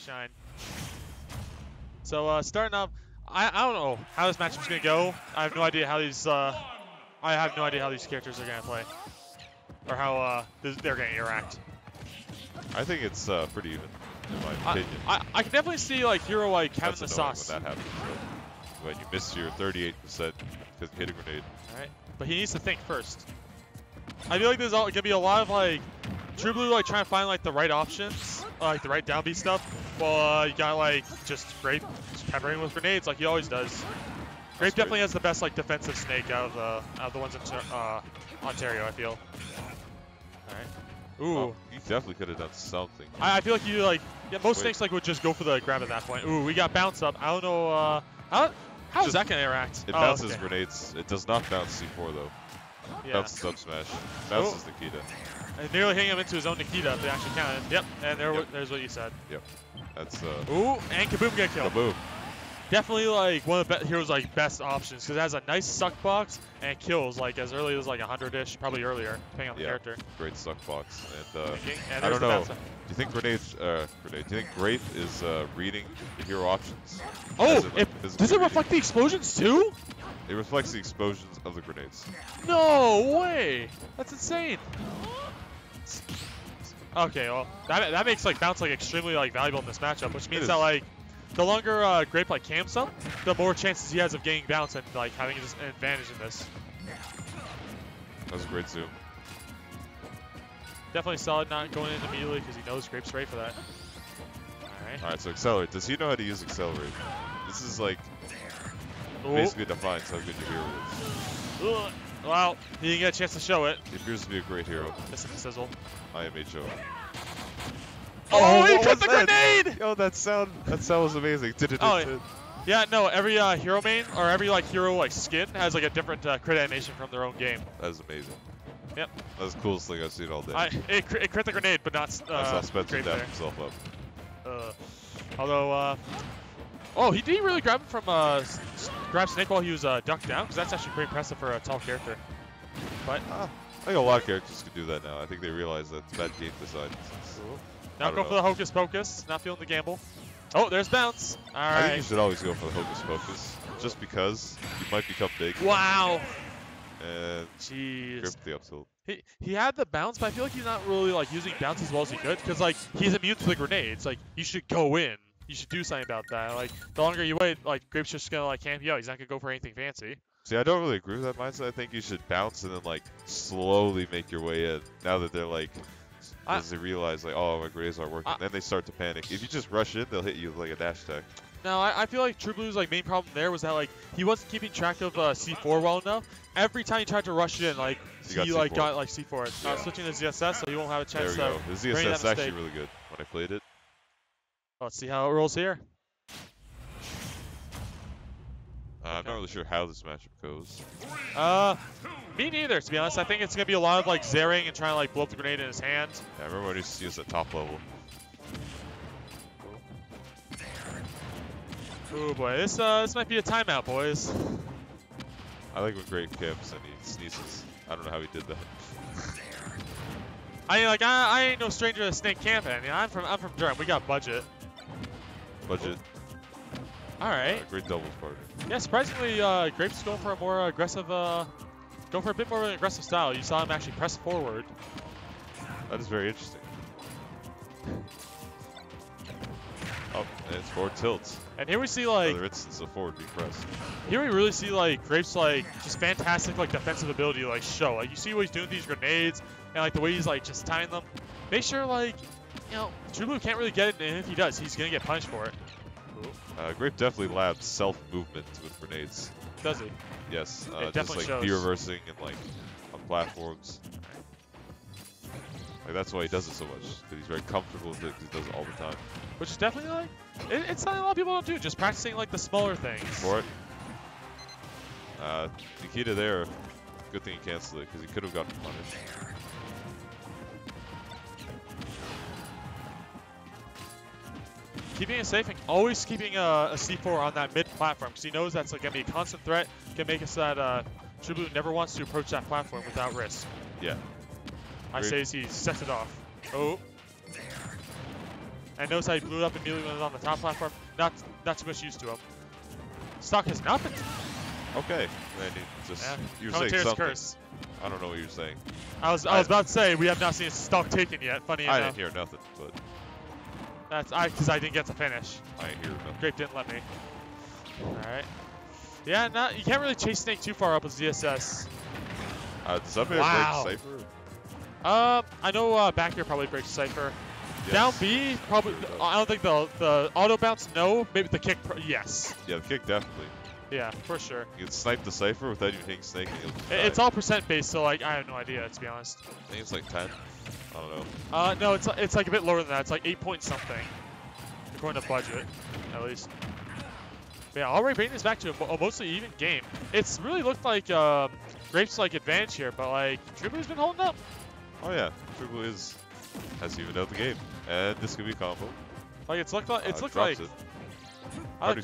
shine. So starting off, I don't know how this matchup's gonna go. I have no idea how these characters are gonna play, or how they're gonna interact. I think it's pretty even, in my opinion. I can definitely see like Hero like having the sauce. That's annoying when that happens. When you miss your 38% because you hit a grenade. All right, but he needs to think first. I feel like there's all gonna be a lot of like TruBlu like trying to find like the right options, like the right down B stuff. Well, you got like just Grape peppering with grenades like he always does. Grape definitely has the best like defensive snake out of the ones in Ontario, I feel. All right. Ooh. Well, he definitely could have done something. I feel like you like most snakes like would just go for the grab at that point. Ooh, we got bounce up. I don't know how is that gonna interact. It bounces grenades. It does not bounce C4 though. Yeah. Bounces up smash. Bounces Nikita. And nearly hitting him into his own Nikita if they actually counted. Yep. And there's what you said. Yep. That's ooh, and Kaboom get killed. Kaboom. Definitely like one of the Hero's like best options because it has a nice suck box and it kills like as early as like 100-ish, probably earlier, depending on the character. Great suck box. And I don't know. Do you think Grape is reading the Hero options? Oh, does it reflect the explosions too? It reflects the explosions of the grenades. No way! That's insane. Okay, well that makes like bounce like extremely like valuable in this matchup, which means that like the longer Grape like camps up, the more chances he has of gaining bounce and like having an advantage in this. That was a great zoom. Definitely solid not going in immediately because he knows Grape's ready for that. Alright. Alright, so accelerate. Does he know how to use accelerate? This is like basically defines how good your hero is. Well, he didn't get a chance to show it. He appears to be a great hero. Missing the sizzle. I am HO. Oh, he cut the grenade! Yo, that sound was amazing. Oh, yeah, no, every hero main or every like hero like skin has like a different crit animation from their own game. That is amazing. Yep. That's the coolest thing I've seen all day. It crit the grenade, but not. I saw Spencer dash himself up. Although, oh, he did really grab him from grab Snake while he was ducked down, because that's actually pretty impressive for a tall character. But I think a lot of characters could do that now. I think they realize that's bad game design. Now go for the Hocus Pocus, not feeling the gamble. Oh, there's bounce. All right. I think you should always go for the Hocus Pocus, just because you might become big. Wow. And jeez. Grip the up tilt. He had the bounce, but I feel like he's not really like using bounce as well as he could, because like he's immune to the grenades. Like you should go in. You should do something about that. Like the longer you wait, like Grape's just gonna like camp you out. He's not gonna go for anything fancy. See, I don't really agree with that mindset. I think you should bounce and then like slowly make your way in. Now that they're like. As they realize, like, oh, my grenades aren't working. Then they start to panic. If you just rush in, they'll hit you with, like, a dash attack. No, I feel like TruBlu's, like, main problem there was that, like, he wasn't keeping track of C4 well enough. Every time he tried to rush in, like, he got C4. Switching to ZSS, so he won't have a chance to go. The ZSS is actually really good when I played it. Let's see how it rolls here. I'm not really sure how this matchup goes. Me neither, to be honest. I think it's going to be a lot of like zaring and trying to like blow up the grenade in his hand. Yeah, I remember when he used to use the top level. Oh boy, this might be a timeout, boys. I like when Grape camps and he sneezes. I don't know how he did that. I mean, like I ain't no stranger to snake camping. I mean, I'm from Durham. We got budget. Budget. All right. Great doubles partner. Yeah, surprisingly, Grape's going for a more aggressive. Go for a bit more of an aggressive style. You saw him actually press forward. That is very interesting. Oh, and it's forward tilts. And here we see like another instance of forward being pressed. Here we really see like Grape's like just fantastic like defensive ability like show. Like you see what he's doing with these grenades and like the way he's like just tying them. Make sure like you know TruBlu can't really get it, and if he does, he's gonna get punished for it. Grape definitely labs self-movement with grenades. Does he? Yes, just like B-reversing and like on platforms. Like that's why he does it so much, because he's very comfortable with it, because he does it all the time. Which is definitely like, it's something a lot of people don't do, just practicing like the smaller things. For it. Nikita there, good thing he canceled it, because he could have gotten punished. Keeping it safe and always keeping a C4 on that mid platform, because he knows that's like, going to be a constant threat, can make it so that TruBlu never wants to approach that platform without risk. Yeah. I say he sets it off. Oh. I noticed how he blew it up immediately when it was on the top platform. Not too much used to him. Stock has not been... Okay, Randy, just... Yeah. You were saying something. Curse. I don't know what you were saying. I was about to say, we have not seen stock taken yet, funny enough. I didn't hear nothing, but... That's because I didn't get to finish. I didn't hear nothing. Grape didn't let me. Alright. Yeah, you can't really chase Snake too far up with ZSS. Does that break Cypher? I know back here probably breaks Cypher. Yes. Down B, probably. I don't think the auto bounce, no. Maybe the kick, yes. Yeah, the kick definitely. Yeah, for sure. You can snipe the Cypher without even hitting Snake. It's all percent based, so like I have no idea, to be honest. I think it's like 10. I don't know. No, it's like a bit lower than that. It's like 8 point something, according to Budget, at least. But yeah, already bringing this back to a mostly even game. It's really looked like Grape's like advantage here, but like TruBlu's been holding up. Oh yeah, TruBlu has evened out the game, and this could be a combo. Like it's looked like. It. I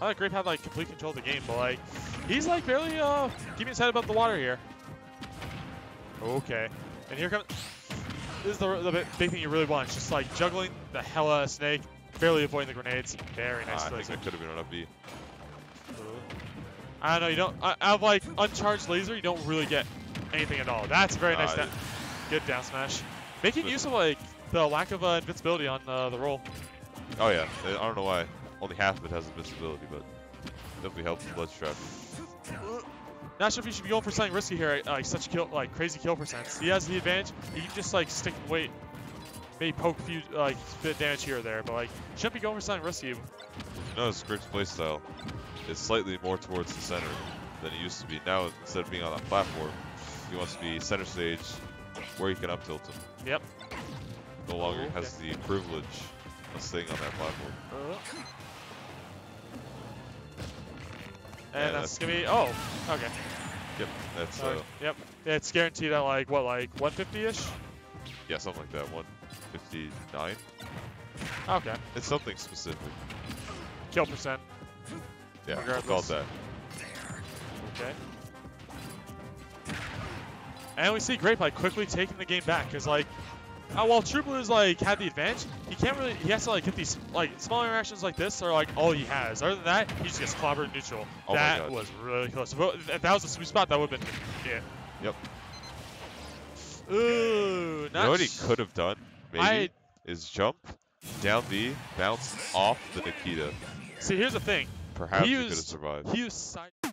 thought Grape had like complete control of the game, but like he's like barely keeping his head above the water here. Okay, and here comes. This is the big thing you really want. It's just like juggling the hell out of Snake. Barely avoiding the grenades. Very nice. I think that could have been on up B. I don't know. You don't. Out of like uncharged laser, you don't really get anything at all. That's very nice. Good down smash. Making use of like the lack of invincibility on the roll. Oh yeah. I don't know why. Only half of it has invincibility, but definitely helps the blood trap. Not sure if you should be going for something risky here. Like such crazy kill percents. He has the advantage. You can just like stick and wait. Maybe poke a few, like, bit of damage here or there, but, like, shouldn't be going for something risky. Notice Grape's playstyle is slightly more towards the center than it used to be. Now, instead of being on that platform, he wants to be center stage where he can up tilt him. Yep. No longer has the privilege of staying on that platform. And that's going to be, okay. Yep, that's, Yep, it's guaranteed at, like, what, like, 150-ish? Yeah, something like that, 159. Okay. It's something specific. Kill percent. Yeah, regardless. We'll call that. Okay. And we see Grape like quickly taking the game back, cause like, while TruBlu's like had the advantage, he has to like get these like small interactions like this are like all he has. Other than that, he just gets clobbered neutral. Oh that was really close. If that was a sweet spot, that would have been it. Yep. Ooh, you know what he could have done, maybe, is jump, down B, bounce off the Nikita. See, here's the thing. Perhaps he could have survived. He used side...